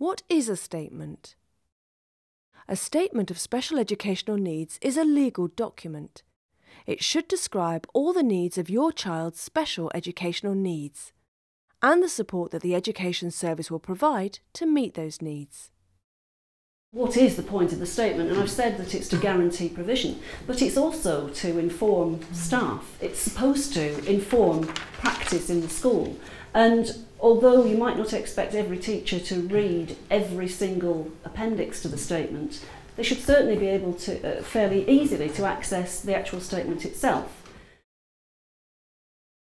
What is a statement? A statement of special educational needs is a legal document. It should describe all the needs of your child's special educational needs and the support that the Education Service will provide to meet those needs. What is the point of the statement? And I've said that it's to guarantee provision, but it's also to inform staff. It's supposed to inform practice in the school. And although you might not expect every teacher to read every single appendix to the statement, they should certainly be able to fairly easily to access the actual statement itself.